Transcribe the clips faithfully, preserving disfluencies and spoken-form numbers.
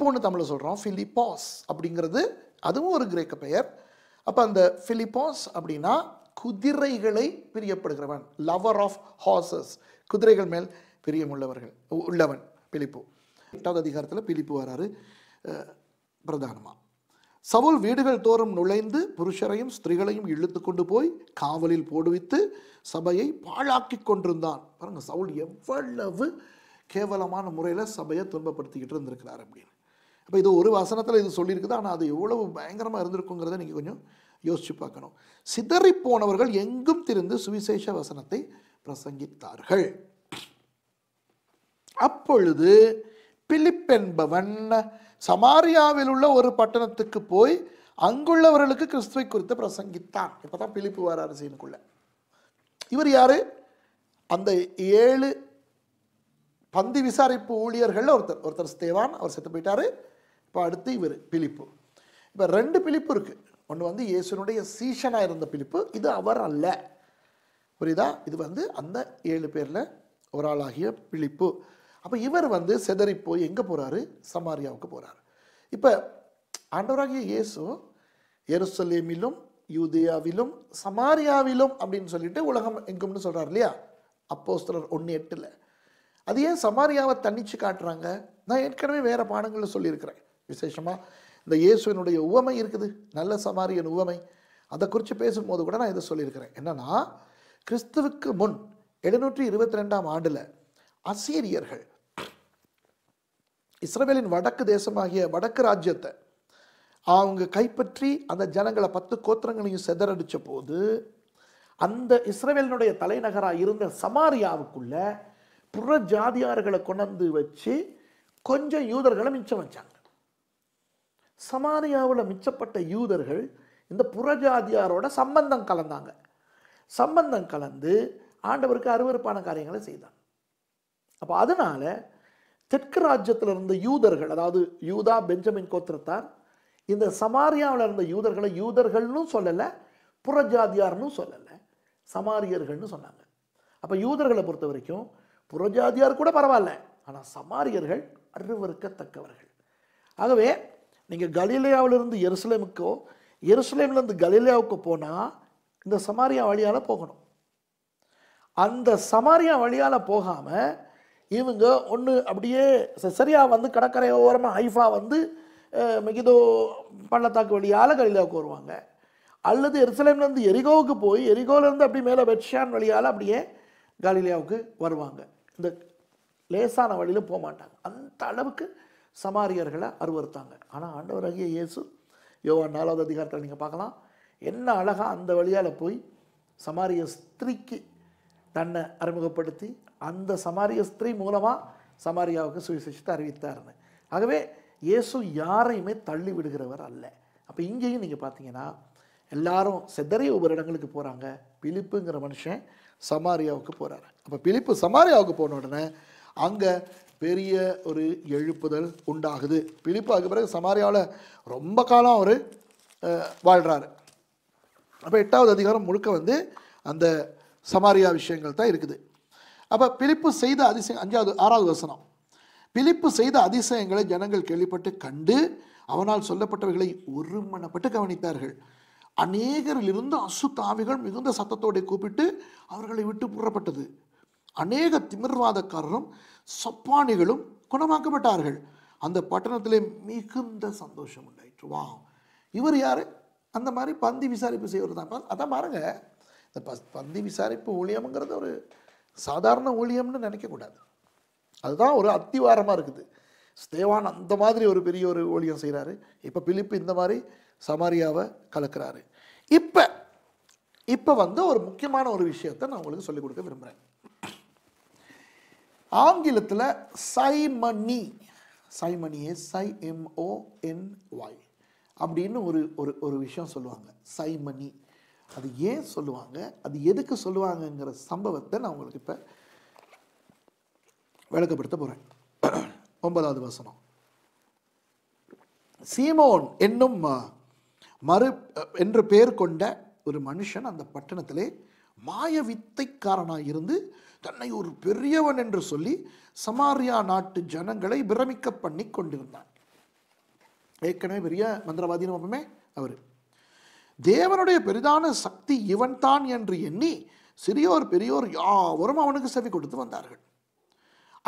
பிலிப்போன்னு தமிழ் சொல்கிறோம். பிலிப்பாஸ் அப்படிங்கிறது அதுவும் ஒரு கிரேக்க பெயர். அப்போ அந்த பிலிப்பாஸ் அப்படின்னா குதிரைகளை பிரியப்படுகிறவன், லவர் ஆஃப் ஹார்சஸ், குதிரைகள் மேல் பிரியம் உள்ளவர்கள் உள்ளவன் பிலிப்பு. எட்டாவது அதிகாரத்தில் பிலிப்பு வராரு பிரதானமாக. சவுல் வீடுகள் தோறும் நுழைந்து புருஷரையும் ஸ்திரீகளையும் இழுத்து கொண்டு போய் காவலில் போடுவித்து சபையை பாழாக்கி கொண்டிருந்தான். பாருங்கள், சவுல் எவ்வளவு கேவலமான முறையில் சபையை துன்பப்படுத்திக்கிட்டு இருந்திருக்கிறார் அப்படின்னு. அப்போ இது ஒரு வசனத்தில் இது சொல்லியிருக்குது, ஆனால் அது எவ்வளவு பயங்கரமாக இருந்திருக்குங்கிறத நீங்கள் கொஞ்சம் யோசிச்சு பார்க்கணும். சிதறி போனவர்கள் எங்கும் திரிந்து சுவிசேஷ வசனத்தை பிரசங்கித்தார்கள். அப்பொழுது பிலிப் என்பவன் சமாரியாவில் உள்ள ஒரு பட்டணத்துக்கு போய் அங்குள்ளவர்களுக்கு கிறிஸ்துவை குறித்து பிரசங்கித்தான். இப்போ தான் பிலிப்பு வராரு சீனுக்குள்ள. இவர் யாரு? அந்த ஏழு பந்தி விசாரிப்பு ஊழியர்கள் ஒருத்தர் ஒருத்தர் ஸ்தேவான், அவர் செத்து போயிட்டாரு. இப்போ அடுத்து இவர் பிலிப்பு. இப்போ ரெண்டு பிலிப்பு இருக்கு. ஒன்று வந்து இயேசுனுடைய சீஷனாக இருந்த பிலிப்பு, இது அவர் அல்ல, புரியுதா? இது வந்து அந்த ஏழு பேரில் ஒரு ஆளாகிய பிலிப்பு. அப்போ இவர் வந்து செதறி போய் எங்கே போகிறாரு? சமாரியாவுக்கு போகிறாரு. இப்போ ஆண்டவராகிய இயேசு எருசலேமிலும் யூதேயாவிலும் சமாரியாவிலும் அப்படின்னு சொல்லிட்டு உலகம் எங்கும்னு சொல்கிறார் இல்லையா? அப்போஸ்தலர் ஒன்று எட்டில் அது ஏன் சமாரியாவை தன்னிச்சு காட்டுறாங்க? நான் ஏற்கனவே வேறு பாடங்களில் சொல்லியிருக்கிறேன். விசேஷமாக இந்த இயேசுவினுடைய உவமை இருக்குது, நல்ல சமாரியன் உவமை, அதை குறித்து பேசும்போது கூட நான் இதை சொல்லியிருக்கிறேன். என்னன்னா, கிறிஸ்துவுக்கு முன் எழுநூற்றி இருபத்தி ரெண்டாம் ஆண்டில் அசீரியர்கள் இஸ்ரவேலின் வடக்கு தேசமாகிய வடக்கு ராஜ்யத்தை அவங்க கைப்பற்றி அந்த ஜனங்களை பத்து கோத்திரங்களையும் செதறடித்த போது, அந்த இஸ்ரவேலினுடைய தலைநகராக இருந்த சமாரியாவுக்குள்ள புற ஜாதியார்களை கொண்டு வச்சு கொஞ்சம் யூதர்களை மிச்சம் வச்சாங்க. சமாரியாவில் மிச்சப்பட்ட யூதர்கள் இந்த புறஜாதியாரோட சம்பந்தம் கலந்தாங்க. சம்பந்தம் கலந்து ஆண்டவருக்கு அருவருப்பான காரியங்களை செய்தாங்க. அப்போ அதனால் தெற்கு ராஜ்யத்தில் இருந்த யூதர்கள், அதாவது யூதா பெஞ்சமின் கோத்திரத்தார், இந்த சமாரியாவில் இருந்த யூதர்களை யூதர்கள்னு சொல்லலை, புறஜாதியார்னு சொல்லலை, சமாரியர்கள்னு சொன்னாங்க. அப்போ யூதர்களை பொறுத்த வரைக்கும் புறஜாதியார் கூட பரவாயில்ல, ஆனால் சமாரியர்கள் அருவருக்கத்தக்கவர்கள். ஆகவே நீங்கள் கலிலேயாவிலிருந்து எருசலேமுக்கோ எருசலேம்லேருந்து கலிலேயாவுக்கோ போனால் இந்த சமாரியா வழியால் போகணும். அந்த சமாரியா வழியால் போகாமல் இவங்க ஒன்று அப்படியே சரியாக வந்து கடற்கரை ஓரமாக ஹைஃபா வந்து மெகிதோ பள்ளத்தாக்கு வழியால் கலிலேயாவுக்கு வருவாங்க, அல்லது எருசலேம்லேருந்து எரிகோவுக்கு போய் எரிகோவிலேருந்து அப்படி மேலே பெட்ஷான் வழியால் அப்படியே கலிலேயாவுக்கு வருவாங்க. இந்த லேசான வழியில் போக மாட்டாங்க. அந்த அளவுக்கு சமாரியர்களை அருவறுத்தாங்க. ஆனால் ஆண்டவராகிய இயேசு யோவான் நாலாவது அதிகாரத்தில் நீங்கள் பார்க்கலாம், என்ன அழகாக அந்த வழியால் போய் சமாரிய ஸ்திரீக்கு தன்னை அறிமுகப்படுத்தி அந்த சமாரிய ஸ்திரீ மூலமாக சமாரியாவுக்கு சுவிசேஷத்தை அறிவித்தார்னு. ஆகவே இயேசு யாரையுமே தள்ளி விடுகிறவர் அல்ல. அப்போ இங்கேயும் நீங்கள் பார்த்தீங்கன்னா எல்லாரும் செதறி ஒவ்வொரு இடங்களுக்கு போகிறாங்க. பிலிப்புங்கிற மனுஷன் சமாரியாவுக்கு போகிறாரு. அப்போ பிலிப்பு சமாரியாவுக்கு போன உடனே அங்கே பெரிய ஒரு எழுப்புதல் உண்டாகுது. பிலிப்பு அதுக்கு பிறகு சமாரியாவில் ரொம்ப காலம் அவர் வாழ்கிறாரு. அப்போ எட்டாவது அதிகாரம் முழுக்க வந்து அந்த சமாரியா விஷயங்கள் தான் இருக்குது. அப்போ பிலிப்பு செய்த அதிசயம், அஞ்சாவது ஆறாவது வசனம், பிலிப்பு செய்த அதிசயங்களை ஜனங்கள் கேள்விப்பட்டு கண்டு அவனால் சொல்லப்பட்டவைகளை ஒருமனப்பட்டு கவனித்தார்கள். அநேகரிலிருந்து அசுத்தாவிகள் மிகுந்த சத்தத்தோடு கூப்பிட்டு அவர்களை விட்டு புறப்பட்டது. அநேக திமிர்வாதக்காரரும் சப்பானிகளும் குணமாக்கப்பட்டார்கள். அந்த பட்டணத்திலே மிகுந்த சந்தோஷம் உண்டாயிற்று. வா, இவர் யார்? அந்த மாதிரி பந்தி விசாரிப்பு செய்வது தான். அதான் பாருங்க, இந்த ப பந்தி விசாரிப்பு ஊழியம்ங்கிறது ஒரு சாதாரண ஊழியம்னு நினைக்கக்கூடாது. அதுதான் ஒரு அத்திவாரமாக இருக்குது. ஸ்தேவான் அந்த மாதிரி ஒரு பெரிய ஒரு ஊழியம் செய்கிறாரு. இப்போ பிலிப்பு இந்த மாதிரி சமாரியாவை கலக்கிறாரு. இப்போ இப்போ வந்து ஒரு முக்கியமான ஒரு விஷயத்தை நான் உங்களுக்கு சொல்லிக் கொடுக்க விரும்புகிறேன். ஆங்கிலத்தில் சைமனி, சைமனியே சை எம்ஓஎன்ஒய் அப்படின்னு ஒரு ஒரு ஒரு விஷயம் சொல்லுவாங்க. சைமனி அது ஏன் சொல்லுவாங்க, அது எதுக்கு சொல்லுவாங்கங்கிற சம்பவத்தை நான் உங்களுக்கு இப்போ விளக்கப்படுத்த போகிறேன். ஒன்பதாவது வசனம், சீமோன் என்னும் மறு என்று பெயர் கொண்ட ஒரு மனுஷன் அந்த பட்டணத்திலே மாய வித்தைக்காரனாக இருந்து தன்னை ஒரு பெரியவன் என்று சொல்லி சமாரியா நாட்டு ஜனங்களை பிரமிக்க பண்ணி கொண்டிருந்தான். ஏற்கனவே பெரிய மந்திரவாதியின் அப்பமே அவர் தேவனுடைய பெரிதான சக்தி இவன் தான் என்று எண்ணி சிறியோர் பெரியோர் யாவரும் அவனுக்கு செவி கொடுத்து வந்தார்கள்.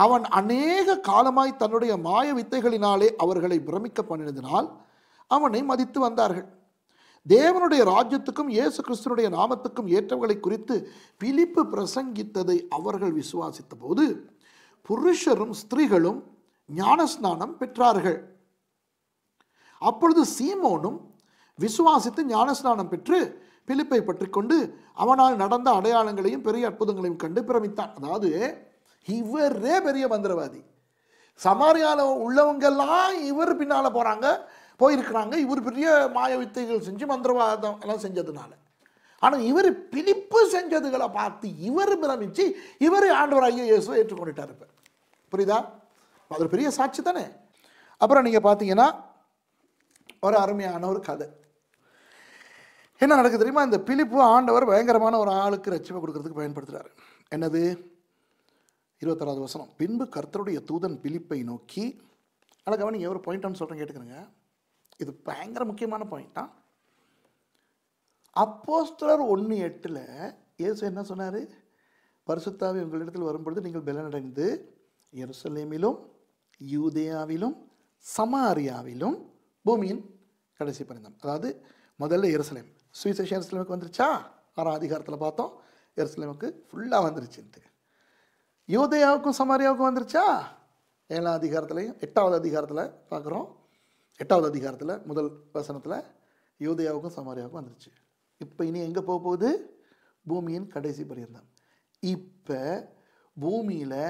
அவன் அநேக காலமாய் தன்னுடைய மாய வித்தைகளினாலே அவர்களை பிரமிக்க பண்ணினதினால் அவனை மதித்து வந்தார்கள். தேவனுடைய ராஜ்யத்துக்கும் இயேசு கிறிஸ்துனுடைய நாமத்துக்கும் ஏற்றவர்களை குறித்து பிலிப்பு பிரசங்கித்ததை அவர்கள் விசுவாசித்த போது புருஷரும் ஸ்திரீகளும் ஞானஸ்நானம் பெற்றார்கள். அப்பொழுது சீமோனும் விசுவாசித்து ஞானஸ்நானம் பெற்று பிலிப்பை பற்றி கொண்டு அவனால் நடந்த அடையாளங்களையும் பெரிய அற்புதங்களையும் கண்டு பிரமித்தான். அதாவது இவரே பெரிய மந்திரவாதி, சமாரியால உள்ளவங்கெல்லாம் இவர் பின்னால போறாங்க போயிருக்கிறாங்க, இவர் பெரிய மாய வித்தைகள் செஞ்சு மந்திரவாதம் எல்லாம் செஞ்சதுனால. ஆனால் இவர் பிலிப்பு செஞ்சதுகளை பார்த்து இவர் பிரமிச்சு இவர் ஆண்டவராகிய இயேசுவை ஏற்றுக்கொண்டுட்டார். இப்போ புரியுதா? அது பெரிய சாட்சி தானே. அப்புறம் நீங்கள் பார்த்தீங்கன்னா ஒரு அருமையான ஒரு கதை என்ன நடக்குது தெரியுமா? இந்த பிலிப்பு ஆண்டவர் பயங்கரமான ஒரு ஆளுக்கு ரட்சிப்பை கொடுக்கறதுக்கு பயன்படுத்துகிறார். என்னது? இருபத்தாறாவது வசனம். பின்பு கர்த்தருடைய தூதன் பிலிப்பை நோக்கி, அழகாக நீங்கள் ஒரு பாயிண்ட் சொல்கிறேன் கேட்டுக்கிறேங்க, இது பயங்கர முக்கியமான பாயிண்டா. அப்போஸ்தலர் ஒன்று எட்டில் இயேசு என்ன சொன்னார்? பரிசுத்தாவி உங்களிடத்தில் வரும்பொழுது நீங்கள் பலனடைந்து எருசலேமிலும் யூதேயாவிலும் சமாரியாவிலும் பூமியின் கடைசி பரிந்தம். அதாவது முதல்ல எருசலேம், சுவிசேஷ எருசலேமுக்கு வந்துருச்சா? ஆறாம் அதிகாரத்தில் பார்த்தோம், எருசலேமுக்கு ஃபுல்லாக வந்துருச்சுன்ட்டு. யூதேயாவுக்கும் சமாரியாவுக்கும் வந்துருச்சா? ஏழாம் அதிகாரத்துலையும் எட்டாவது அதிகாரத்தில் பார்க்குறோம். எட்டாவது அதிகாரத்தில் முதல் வசனத்தில் யூதேயாவுக்கும் சமாரியாவுக்கும் வந்துருச்சு. இப்போ இனி எங்கே போக போகுது? பூமியின் கடைசி பரியந்தம். இப்போ பூமியில்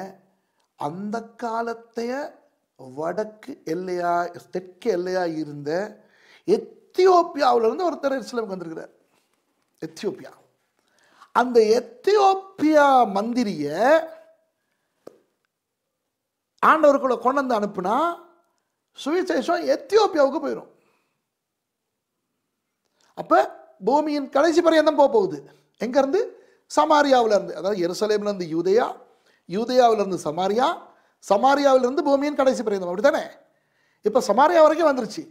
அந்த காலத்தைய வடக்கு எல்லையா தெற்கு எல்லையா இருந்த எத்தியோப்பியாவிலிருந்து ஒருத்தர் எருசலேமுக்கு வந்திருக்கிறார். எத்தியோப்பியா. அந்த எத்தியோப்பியா மந்திரிய ஆண்டவருக்குள்ள கொண்டு வந்து அனுப்புனா சுவிசேஷம் எத்தியோப்பியாவுக்கு போயிடும். அப்போ பூமியின் கடைசி பரியந்தம் போக போகுது. எங்கேருந்து? சமாரியாவிலேருந்து. அதாவது எருசலேம்லேருந்து யூதேயா, யூதேயாவிலேருந்து சமாரியா, சமாரியாவிலேருந்து பூமியின் கடைசி பரியந்தம். அப்படி தானே? இப்போ சமாரியா வரைக்கும் வந்துருச்சு.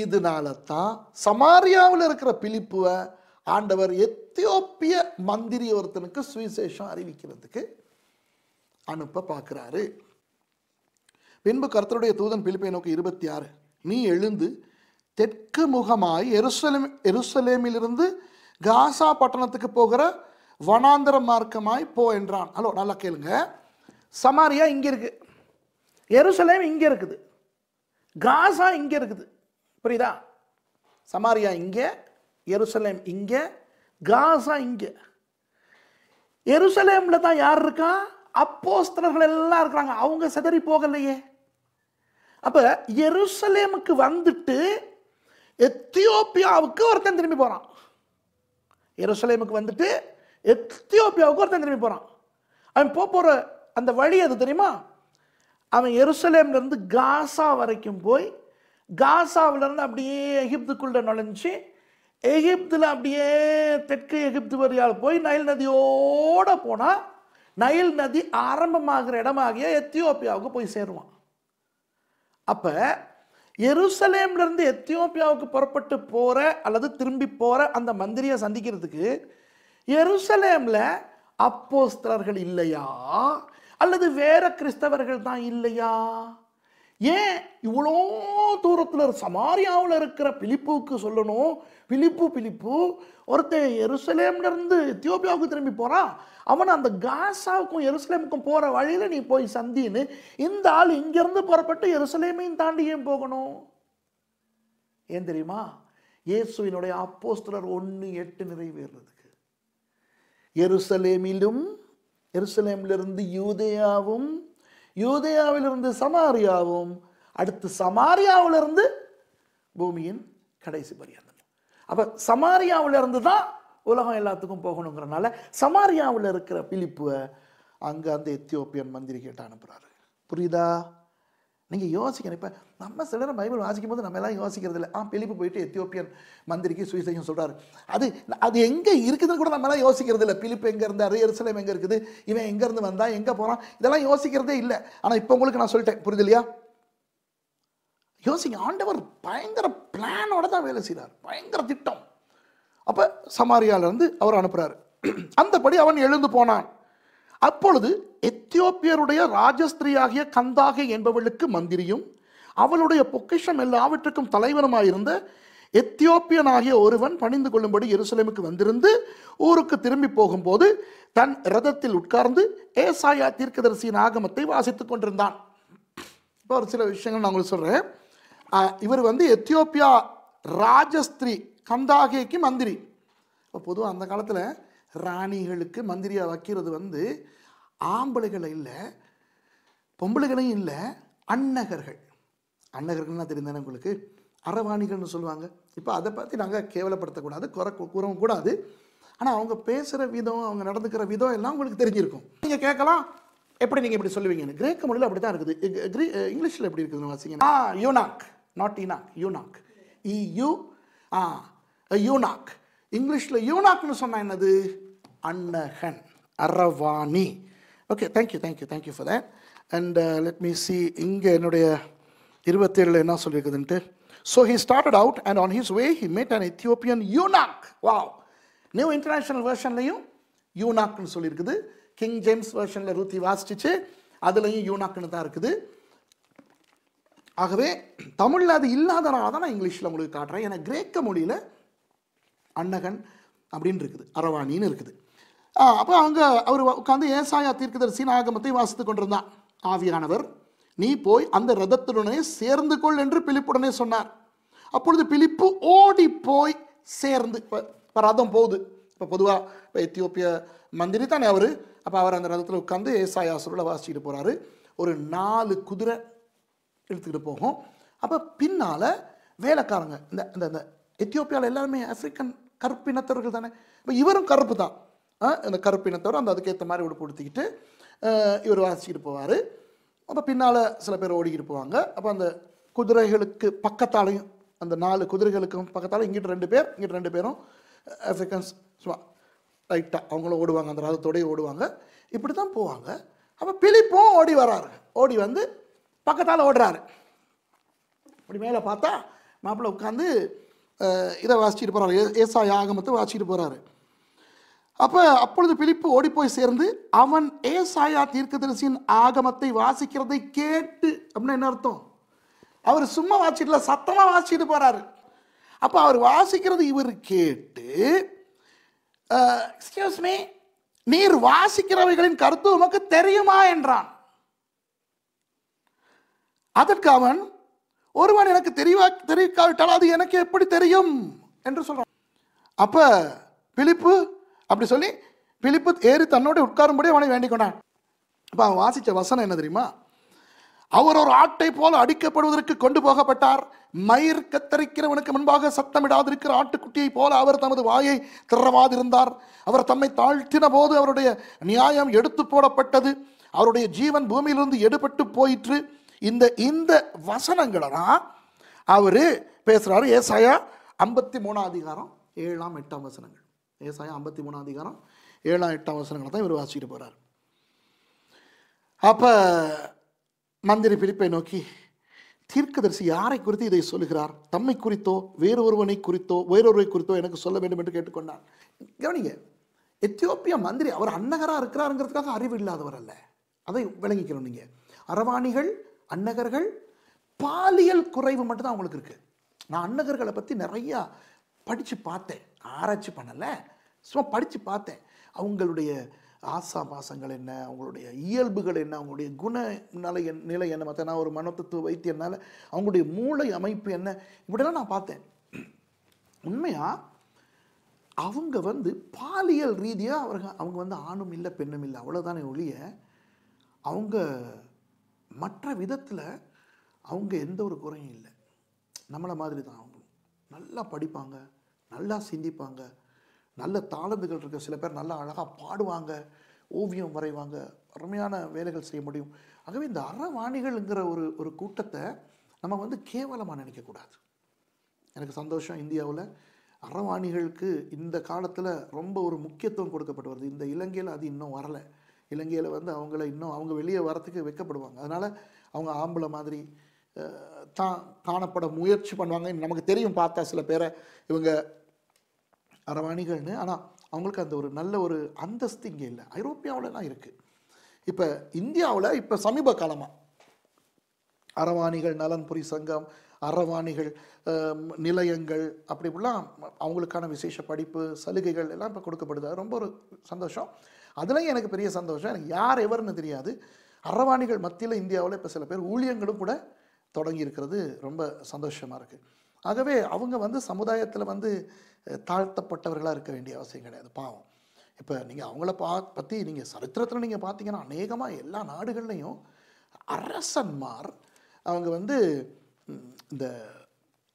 இதனால தான் சமாரியாவில் இருக்கிற பிலிப்புவை ஆண்டவர் எத்தியோப்பிய மந்திரி ஒருத்தனுக்கு சுவிசேஷம் அறிவிக்கிறதுக்கு அனுப்ப பார்க்குறாரு. பின்பு கர்த்தருடைய தூதன் பிலிப்பை நோக்கி, இருபத்தி ஆறு, நீ எழுந்து தெற்கு முகமாய் எருசலேம் எருசலேமிலிருந்து காசா பட்டணத்துக்கு போகிற வனாந்தர மார்க்கமாய் போ என்றான். ஹலோ, நல்லா கேளுங்க. சமாரியா இங்கே இருக்கு, எருசலேம் இங்கே இருக்குது, காசா இங்கே இருக்குது. புரியுதா? சமாரியா இங்கே, எருசலேம் இங்கே, காசா இங்கே. எருசலேமில் தான் யார் இருக்கா? அப்போஸ்தலர்கள் எல்லாம் இருக்கிறாங்க. அவங்க சிதறி போகலையே. அப்ப எருசலேமுக்கு வந்துட்டு எத்தியோப்பியாவுக்கு ஒருத்தன் திரும்பி போறான். எருசலேமுக்கு வந்துட்டு எத்தியோப்பியாவுக்கு ஒருத்தன் திரும்பி போறான். அவன் போற அந்த வழி அது தெரியுமா? அவன் எருசலேம்ல இருந்து காசா வரைக்கும் போய், காசாவில இருந்து அப்படியே எகிப்துக்குள்ள நுழைஞ்சு, எகிப்துல அப்படியே தெற்கு எகிப்து வரையால் போய் நைல் நதியோட போனா நைல் நதி ஆரம்பமாகிற இடமாகிய எத்தியோப்பியாவுக்கு போய் சேருவான். அப்போ எருசலேம்லேருந்து எத்தியோப்பியாவுக்கு புறப்பட்டு போகிற அல்லது திரும்பி போகிற அந்த மந்திரியை சந்திக்கிறதுக்கு எருசலேமில் அப்போஸ்தலர்கள் இல்லையா? அல்லது வேற கிறிஸ்தவர்கள் தான் இல்லையா? ஏன் இவ்வளோ தூரத்தில் சமாரியாவில் இருக்கிற பிலிப்புவுக்கு சொல்லணும்? பிலிப்பு பிலிப்பு ஒருத்தன் எருசலேம்லேருந்து எத்தியோப்பியாவுக்கு திரும்பி போகிறான், அவன் அந்த காசாவுக்கும் எருசலேமுக்கும் போகிற வழியில் நீ போய் சந்தின்னு இந்த ஆள் இங்கேருந்து புறப்பட்டு எருசலேமையும் தாண்டி ஏன் போகணும்? ஏன் தெரியுமா? இயேசுவினுடைய அப்போஸ்தலர் ஒன்று எட்டு நிறைவேறதுக்கு. எருசலேமிலும் எருசலேமிலிருந்து யூதேயாவும், யூதேயாவிலிருந்து சமாரியாவும், அடுத்து சமாரியாவிலிருந்து பூமியின் கடைசி பரியந்தம். அப்போ சமாரியாவிலிருந்து தான் உலகம் எல்லாத்துக்கும் போகணுங்கிறனால சமாரியாவில் இருக்கிற பிலிப்புவை அங்கே அந்த எத்தியோப்பியன் மந்திரி கேட்ட அனுப்புகிறாரு. புரியுதா? நீங்கள் யோசிக்கணும். இப்போ நம்ம சிலர் பைபிள் வாசிக்கும் போது நம்ம எல்லாம் யோசிக்கிறது இல்லை. ஆ, பிலிப்பு போயிட்டு எத்தியோப்பியன் மந்திரிக்கு சுவிசேஷம் சொல்கிறாரு. அது அது எங்கே இருக்குதுன்னு கூட நம்மளாம் யோசிக்கிறது இல்லை. பிலிப்பு எங்கே இருந்தார், எருசலேம் எங்கே இருக்குது, இவன் எங்கேருந்து வந்தான், எங்கே போகிறான், இதெல்லாம் யோசிக்கிறதே இல்லை. ஆனால் இப்போ உங்களுக்கு நான் சொல்லிட்டேன். புரியுது இல்லையா? யோசிங்க, ஆண்டவர் பயங்கர பிளானோட தான் வேலை செய்கிறார், பயங்கர திட்டம். அப்போ சமாரியாவிலிருந்து அவர் அனுப்புகிறார். அந்தபடி அவன் எழுந்து போனான். அப்பொழுது எத்தியோப்பியருடைய ராஜஸ்திரீயாகிய கந்தாகே என்பவளுக்கு மந்திரியும் அவளுடைய பொக்கிஷம் எல்லாவற்றுக்கும் தலைவனுமாயிருந்த எத்தியோப்பியனாகிய ஒருவன் பணிந்து கொள்ளும்படி எருசலேமுக்கு வந்திருந்து ஊருக்கு திரும்பி போகும்போது தன் ரதத்தில் உட்கார்ந்து ஏசாயா தீர்க்கதரிசியின் ஆகமத்தை வாசித்துக் கொண்டிருந்தான். இப்போ ஒரு சில விஷயங்கள் நான் உங்களுக்கு சொல்கிறேன். இவர் வந்து எத்தியோப்பியா ராஜஸ்திரீ கந்தாகேக்கு மந்திரி. இப்போ பொதுவாக அந்த காலத்தில் ராணிகளுக்கு மந்திரியாக வைக்கிறது வந்து ஆம்பளைகளை இல்லை, பொம்பளைகளையும் இல்லை, அன்னகர்கள். அன்னகர்கள்னா தெரிந்தானே உங்களுக்கு, அரவாணிகள்னு சொல்லுவாங்க. இப்போ அதை பற்றி நாங்கள் கேவலப்படுத்தக்கூடாது, குறை கூறவும் கூடாது. ஆனால் அவங்க பேசுகிற விதம், அவங்க நடந்துக்கிற விதம் எல்லாம் உங்களுக்கு தெரிஞ்சிருக்கும். நீங்கள் கேட்கலாம், எப்படி நீங்கள் இப்படி சொல்லுவீங்கன்னு. கிரேக்க மொழியில் அப்படி தான் இருக்குது. கிரீ இங்கிலீஷில் எப்படி இருக்குதுன்னு வாசிங்கன்னா, யூனாக், நாட் ஈனாக், யூனாக், இ யூ ஆ யூனாக். இங்கிலீஷில் யூனாக்னு சொன்னால் என்னது? அன்னகன், அரவாணி. Okay, thank you thank you thank you for that. And let me see, இங்கே என்னுடைய இருபத்தேழில் என்ன சொல்லியிருக்குதுன்ட்டு. So he started out, and on his way he met an Ethiopian eunuch. Wow. New International Version layum eunuch nu sollirukku. King James Version la Ruthi vaasichiche adilayum eunuch nu da irukku. Agave Tamil la adu illadana da na English la mulku kaatren. Ena Greek molila annagan appdin irukku, aravani nu irukku. Ah appo avanga avaru ukkandu Yesaya theerkadarsina aagamathai vaasithukondirundha. Aaviyanavar, நீ போய் அந்த ரதத்துடனே சேர்ந்து கொள் என்று பிலிப்புடனே சொன்னார். அப்பொழுது பிலிப்பு ஓடி போய் சேர்ந்து, இப்போ ரதம் போகுது, இப்போ பொதுவாக இப்போ எத்தியோப்பிய மந்திரி தானே அவர். அப்போ அவர் அந்த ரதத்தில் உட்காந்து ஏசாயா சொல்ல வாசிச்சுட்டு போகிறாரு. ஒரு நாலு குதிரை இழுத்துக்கிட்டு போகும். அப்போ பின்னால் வேலைக்காரங்க, இந்த இந்த இந்த எத்தியோப்பியாவில் எல்லாருமே ஆப்பிரிக்கன் கருப்பினத்தவர்கள் தானே. இப்போ இவரும் கருப்பு தான், இந்த கருப்பினத்தவர். அந்த அதுக்கேற்ற மாதிரி உடுப்பு உடுத்திக்கிட்டு இவர் வாசிச்சுட்டு போவார். அப்போ பின்னால் சில பேர் ஓடிக்கிட்டு போவாங்க. அப்போ அந்த குதிரைகளுக்கு பக்கத்தாலையும், அந்த நாலு குதிரைகளுக்கும் பக்கத்தால் இங்கிட்டு ரெண்டு பேர், இங்கிட்டு ரெண்டு பேரும் ஆஃப்ரிக்கன்ஸ் சும்மா ரைட்டாக அவங்களும் ஓடுவாங்க, அந்த ரதத்தோடையே ஓடுவாங்க. இப்படி தான் போவாங்க. அப்போ பிலிப்பும் ஓடி வராரு. ஓடி வந்து பக்கத்தால் ஓடுறாரு. அப்படி மேலே பார்த்தா மாப்பிள்ளை உட்காந்து இதை வாசிச்சுட்டு போகிறாரு, ஏசாயா ஆகமத்தை வாசிச்சுட்டு போகிறாரு. அப்போ அப்பொழுது பிலிப்பு ஓடி போய் சேர்ந்து அவன் ஏசாயா தீர்க்கதரிசியின் ஆகமத்தை வாசிக்கிறதை கேட்டு. அப்படின்னா என்ன அர்த்தம்? அவர் சும்மா வாசிக்கல, சத்தமாக வாசிட்டு போகிறாரு. அப்போ அவர் வாசிக்கிறது இவர் கேட்டு, எக்ஸ்கியூஸ் மீ, நீர் வாசிக்கிறவைகளின் கருத்து உமக்கு தெரியுமா என்றான். அதற்கு அவன், ஒருவன் எனக்கு தெரியவா தெரிவிக்காவிட்டால் அது எனக்கு எப்படி தெரியும் என்று சொல்கிறான். அப்போ பிலிப்பு அப்படி சொல்லி பிலிப்பு ஏறி தன்னோட உட்காரும்படி அவனை வேண்டிக் கொண்டான். அப்போ அவன் வாசித்த வசனம் என்ன தெரியுமா? அவர் ஒரு ஆட்டை போல அடிக்கப்படுவதற்கு கொண்டு போகப்பட்டார். மயிர் கத்தரிக்கிறவனுக்கு முன்பாக சத்தமிடாதிருக்கிற ஆட்டுக்குட்டியை போல அவர் தமது வாயை திறவாதிருந்தார். அவர் தம்மை தாழ்த்தின போது அவருடைய நியாயம் எடுத்து போடப்பட்டது. அவருடைய ஜீவன் பூமியிலிருந்து எடுபட்டு போயிற்று. இந்த இந்த வசனங்களெல்லாம் அவர் பேசுகிறாரு. ஏசாயா ஐம்பத்தி மூணாம் அதிகாரம் ஏழாம் எட்டாம் வசனங்கள். ஏசாயா ஐம்பத்தி மூணாம் அதிகாரம் ஏழாம் எட்டாம் வசனங்களை தான் இவர் வாசிச்சுட்டு போகிறார். அப்போ மந்திரி பிலிப்பை நோக்கி, தீர்க்கதரிசி யாரை குறித்து இதை சொல்லுகிறார்? தம்மை குறித்தோ வேறு ஒருவனை குறித்தோ வேறொருவை குறித்தோ எனக்கு சொல்ல வேண்டும் என்று கேட்டுக்கொண்டார். கவனிங்க, எத்தியோப்பிய மந்திரி அவர் அன்னகராக இருக்கிறாருங்கிறதுக்காக அறிவு இல்லாதவர் அல்ல, அதை விளங்கிக்கணும். நீங்கள் அரவாணிகள், அன்னகர்கள், பாலியல் குறைவு மட்டும்தான் அவங்களுக்கு இருக்குது. நான் அன்னகர்களை பற்றி நிறையா படித்து பார்த்தேன், ஆராய்ச்சி பண்ணலை, சும்மா படித்து பார்த்தேன். அவங்களுடைய ஆசாபாசங்கள் என்ன, அவங்களுடைய இயல்புகள் என்ன, அவங்களுடைய குண நிலை என் நிலை என்ன, மற்ற ஒரு மனோதத்துவ வைத்தியனால் அவங்களுடைய மூளை அமைப்பு என்ன, இப்படிலாம் நான் பார்த்தேன். உண்மையாக அவங்க வந்து பாலியல் ரீதியாக அவர்கள் அவங்க வந்து ஆணும் இல்லை பெண்ணும் இல்லை, அவ்வளோதானே ஒழிய அவங்க மற்ற விதத்தில் அவங்க எந்த ஒரு குறையும் இல்லை. நம்மளை மாதிரி தான் அவங்களும். நல்லா படிப்பாங்க, நல்லா சிந்திப்பாங்க, நல்ல தாளந்துகள் இருக்க சில பேர் நல்லா அழகாக பாடுவாங்க, ஓவியம் வரைவாங்க, அருமையான வேலைகள் செய்ய முடியும். ஆகவே இந்த அறவாணிகள்ங்கிற ஒரு ஒரு கூட்டத்தை நம்ம வந்து கேவலமாக நினைக்கக்கூடாது. எனக்கு சந்தோஷம், இந்தியாவில் அறவாணிகளுக்கு இந்த காலத்தில் ரொம்ப ஒரு முக்கியத்துவம் கொடுக்கப்பட்டு வருது. இந்த இலங்கையில் அது இன்னும் வரலை. இலங்கையில் வந்து அவங்கள இன்னும் அவங்க வெளியே வரத்துக்கு வைக்கப்படுவாங்க. அதனால் அவங்க ஆம்பளை மாதிரி காணப்பட முயற்சி பண்ணுவாங்க. நமக்கு தெரியும், பார்த்தா சில பேரை இவங்க அரவாணிகள்னு. ஆனால் அவங்களுக்கு அந்த ஒரு நல்ல ஒரு அந்தஸ்து இங்கே இல்லை, ஐரோப்பியாவிலலாம் இருக்குது. இப்போ இந்தியாவில் இப்போ சமீப காலமாக அரவாணிகள் நலன்புரி சங்கம், அரவாணிகள் நிலையங்கள் அப்படி இப்படிலாம் அவங்களுக்கான விசேஷ படிப்பு சலுகைகள் எல்லாம் இப்போ கொடுக்கப்படுது. ரொம்ப ஒரு சந்தோஷம். அதுலேயும் எனக்கு பெரிய சந்தோஷம், எனக்கு யார் எவர்னு தெரியாது. அரவாணிகள் மத்தியில் இந்தியாவில் இப்போ சில பேர் ஊழியங்களும் கூட தொடங்கி இருக்கிறது, ரொம்ப சந்தோஷமாக இருக்குது. ஆகவே அவங்க வந்து சமுதாயத்தில் வந்து தாழ்த்தப்பட்டவர்களாக இருக்க வேண்டிய அவசியம் கிடையாது, பாவம். இப்போ நீங்கள் அவங்கள பா பற்றி நீங்கள் சரித்திரத்தில் நீங்கள் பார்த்தீங்கன்னா அநேகமாக எல்லா நாடுகள்லையும் அரசன்மார் அவங்க வந்து இந்த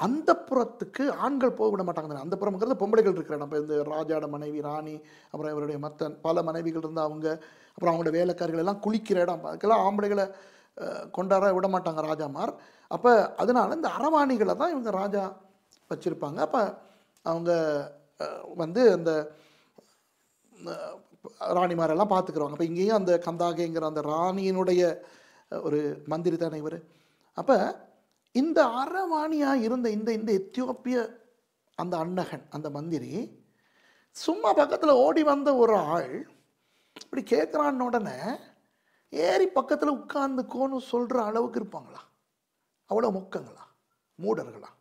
அந்த புறத்துக்கு ஆண்கள் போக விட மாட்டாங்க. அந்த புறம்ங்கிறது பொம்பளைகள் இருக்கிற நம்ம இந்த ராஜாட மனைவி ராணி, அப்புறம் இவருடைய மற்ற பல மனைவிகள் இருந்தால் அவங்க, அப்புறம் அவங்களோட வேலைக்காரர்கள் எல்லாம் குளிக்கிற இடம், அதுக்கெல்லாம் ஆம்பளைகளை கொண்டாட விட மாட்டாங்க ராஜாமார். அப்போ அதனால் இந்த அரவாணிகளை தான் இவங்க ராஜா வச்சுருப்பாங்க. அப்போ அவங்க வந்து அந்த ராணிமாரெல்லாம் பார்த்துக்கிறவங்க. அப்போ இங்கேயும் அந்த கந்தாகைங்கிற அந்த ராணியினுடைய ஒரு மந்திரி தானே இவர். அப்போ இந்த அரவாணியாக இருந்த இந்த இந்த எத்தியோப்பிய அந்த அன்னகன் அந்த மந்திரி சும்மா பக்கத்தில் ஓடி வந்த ஒரு ஆள் இப்படி கேட்குறான்னு உடனே ஏறி பக்கத்தில் உட்கார்ந்துக்கோன்னு சொல்கிற அளவுக்கு இருப்பாங்களா? அவ்வளோ முக்கங்களா, மூடர்களா?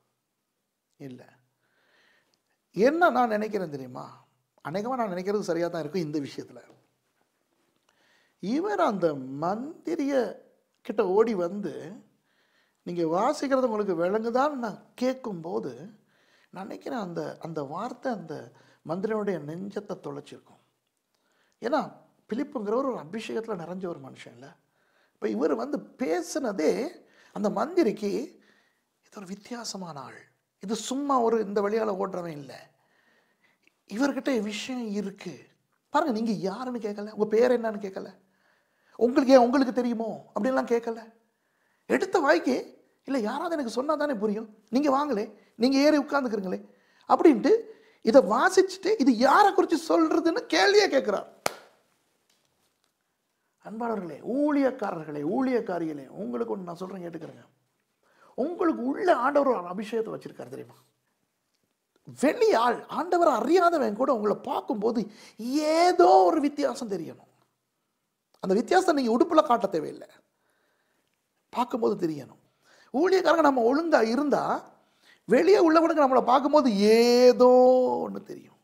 இல்லை. என்ன நான் நினைக்கிறேன் தெரியுமா, அநேகமாக நான் நினைக்கிறது சரியாக தான் இருக்கும் இந்த விஷயத்தில். இவர் அந்த மந்திரிய கிட்ட ஓடி வந்து நீங்கள் வாசிக்கிறது உங்களுக்கு விளங்குதான்னு நான் கேட்கும்போது நினைக்கிறேன் அந்த அந்த வார்த்தை அந்த மந்திரியனுடைய நெஞ்சத்தை தொலைச்சிருக்கும். ஏன்னா பிலிப்புங்கிறவர் ஒரு அபிஷேகத்தில் நிறைஞ்ச ஒரு மனுஷன் இல்லை. இப்போ இவர் வந்து பேசுனதே அந்த மந்திரிக்கு இது ஒரு வித்தியாசமான ஆள், இது சும்மா ஒரு இந்த வழியால் ஓடுறவன் இல்லை, இவர்கிட்ட விஷயம் இருக்குது பாருங்கள். நீங்கள் யாருன்னு கேட்கல, உங்கள் பேர் என்னன்னு கேட்கல, உங்களுக்கு ஏன் உங்களுக்கு தெரியுமோ அப்படின்லாம் கேட்கல. எடுத்த வாய்க்கு இல்லை, யாராவது எனக்கு சொன்னால் தானே புரியும், நீங்கள் வாங்களே, நீங்கள் ஏறி உட்காந்துக்கிறீங்களே அப்படின்ட்டு இதை வாசிச்சுட்டு இது யாரை குறித்து சொல்கிறதுன்னு கேள்வியே கேட்குறார். அன்பாளர்களே, ஊழியக்காரர்களே, ஊழியக்காரிகளே, உங்களுக்கு ஒன்று நான் சொல்கிறேன் கேட்டுக்கிறேங்க. உங்களுக்கு உள்ள ஆண்டவர் அபிஷேகத்தை வச்சுருக்காரு தெரியுமா? வெளியாள் ஆண்டவர் அறியாதவன் கூட உங்களை பார்க்கும்போது ஏதோ ஒரு வித்தியாசம் தெரியணும். அந்த வித்தியாசத்தை நீங்கள் உடுப்பில் காட்ட தேவையில்லை, பார்க்கும்போது தெரியணும். ஊழியக்காரங்க நம்ம ஒழுங்காக இருந்தால் வெளியே உள்ளவனுக்கு நம்மளை பார்க்கும்போது ஏதோ ஒன்று தெரியும்,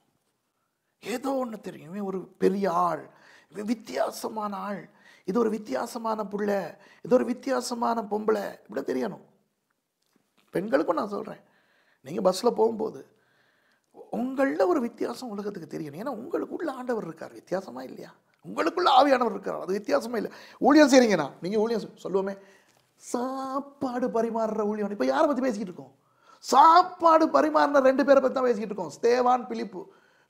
ஏதோ ஒன்று தெரியும். இவன் ஒரு பெரிய ஆள், வித்தியாசமான ஆள், இது ஒரு வித்தியாசமான புள்ள, இது ஒரு வித்தியாசமான பொம்பளை இப்படி தெரியணும். பெண்களுக்கும் நான் சொல்கிறேன், நீங்கள் பஸ்ஸில் போகும்போது உங்களில் ஒரு வித்தியாசம் உலகத்துக்கு தெரியணும். ஏன்னா உங்களுக்குள்ள ஆண்டவர் இருக்கார், வித்தியாசமா இல்லையா? உங்களுக்குள்ள ஆவியானவர் இருக்கார், அது வித்தியாசமா இல்லை. ஊழியம் செய்கிறீங்கண்ணா, நீங்கள் ஊழியம் சொல்லுவோமே, சாப்பாடு பரிமாறுற ஊழியம். இப்போ யாரை பற்றி பேசிக்கிட்டு இருக்கோம்? சாப்பாடு பரிமாறுற ரெண்டு பேரை பற்றி தான் பேசிக்கிட்டு இருக்கோம், ஸ்தேவான் பிலிப்பு.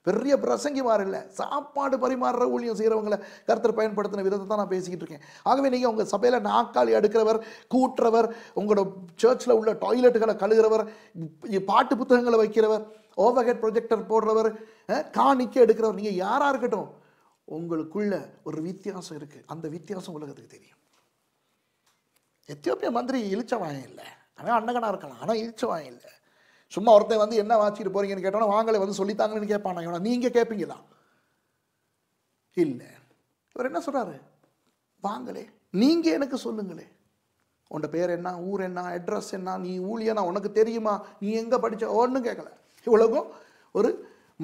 பெரிய பிரசங்கி மாறு இல்லை, சாப்பாடு பரிமாறுற ஊழியம் செய்கிறவங்களை கர்த்தர் பயன்படுத்தின விதத்தை தான் நான் பேசிக்கிட்டு இருக்கேன். ஆகவே நீங்கள் உங்கள் சபையில் நாக்காளி அடுக்கிறவர், கூட்டுறவர், உங்களோட சர்ச்சில் உள்ள டாய்லெட்டுகளை கழுகிறவர், பாட்டு புத்தகங்களை வைக்கிறவர், ஓவர்ஹெட் ப்ரொஜெக்டர் போடுறவர், காணிக்க எடுக்கிறவர், நீங்கள் யாராக இருக்கட்டும் உங்களுக்குள்ள ஒரு வித்தியாசம் இருக்குது. அந்த வித்தியாசம் உலகத்துக்கு தெரியும். எத்தியோப்பிய மந்திரி இழிச்ச வாயம் இல்லை, அவன் அன்னகனாக இருக்கலாம், ஆனால் இழிச்ச வாயம் இல்லை. சும்மா ஒருத்தன் வந்து என்ன வாசிக்கிட்டு போகிறீங்கன்னு கேட்டோன்னா வாங்களே வந்து சொல்லித்தாங்கன்னு கேட்பான். இவனா நீங்கள் கேட்பீங்களா? இல்லை. இவர் என்ன சொல்கிறாரு? வாங்களே, நீங்கள் எனக்கு சொல்லுங்களே, உன்னோட பேர் என்ன, ஊர் என்ன, அட்ரஸ் என்ன, நீ ஊழியனா, உனக்கு தெரியுமா, நீ எங்கே படித்த, ஒன்றும் கேட்கல. இவ்வளோக்கும் ஒரு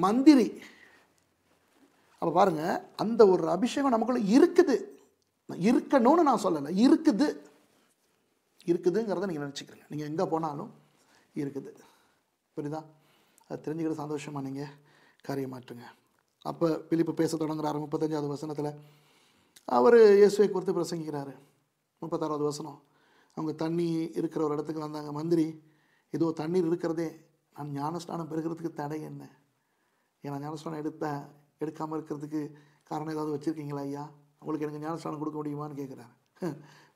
மந்திரி. அப்போ பாருங்கள், அந்த ஒரு அபிஷேகம் நமக்குள்ள இருக்குது. இருக்கணும்னு நான் சொல்லலை, இருக்குது. இருக்குதுங்கிறத நீங்கள் நினச்சிக்கிறீங்க, நீங்கள் எங்கே போனாலும் இருக்குது. புரியுதா? அது தெரிஞ்சுக்கிட்டு சந்தோஷமாக நீங்கள் காரியமாற்றுங்க. அப்போ பிலிப்பு பேச தொடங்குறாரு. முப்பத்தஞ்சாவது வசனத்தில் அவர் இயேசுவை குறித்து பிரசங்கிக்கிறாரு. முப்பத்தாறாவது வசனம், அவங்க தண்ணி இருக்கிற ஒரு இடத்துக்கு வந்தாங்க. மந்திரி, இதோ தண்ணீர் இருக்கிறதே, நான் ஞானஸ்நானம் பெறுகிறதுக்கு தடை என்ன? ஏன்னா ஞானஸ்நானம் எடுத்தேன், எடுக்காமல் இருக்கிறதுக்கு காரணம் ஏதாவது வச்சுருக்கீங்களா ஐயா? உங்களுக்கு எனக்கு ஞானஸ்நானம் கொடுக்க முடியுமான்னு கேட்குறாரு.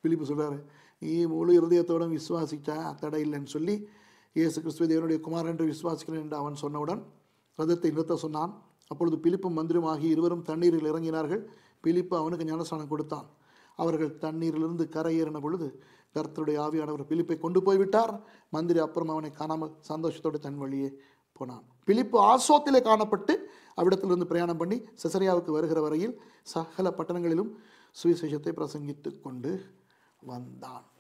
பிலிப்பு சொல்கிறாரு, நீ முழு இருதயத்தோடு விசுவாசிச்சா தடை இல்லைன்னு சொல்லி, இயேசு கிறிஸ்துவை தேவனுடைய குமாரன் என்று விசுவாசிக்கிறேன் என்று அவன் சொன்னவுடன் ரதத்தை நிறுத்த சொன்னான். அப்பொழுது பிலிப்பும் மந்திரியும் ஆகிய இருவரும் தண்ணீரில் இறங்கினார்கள். பிலிப்பு அவனுக்கு ஞானஸ்நானம் கொடுத்தான். அவர்கள் தண்ணீரிலிருந்து கரையேறின பொழுது கர்த்தருடைய ஆவியானவர் பிலிப்பை கொண்டு போய்விட்டார். மந்திரி அப்புறம் அவனை காணாமல் சந்தோஷத்தோடு தன் வழியே போனான். பிலிப்பு ஆசோத்திலே காணப்பட்டு அவ்விடத்திலிருந்து பிரயாணம் பண்ணி செசரியாவுக்கு வருகிற வரையில் சகல பட்டணங்களிலும் சுவிசேஷத்தை பிரசங்கித்து கொண்டு வந்தான்.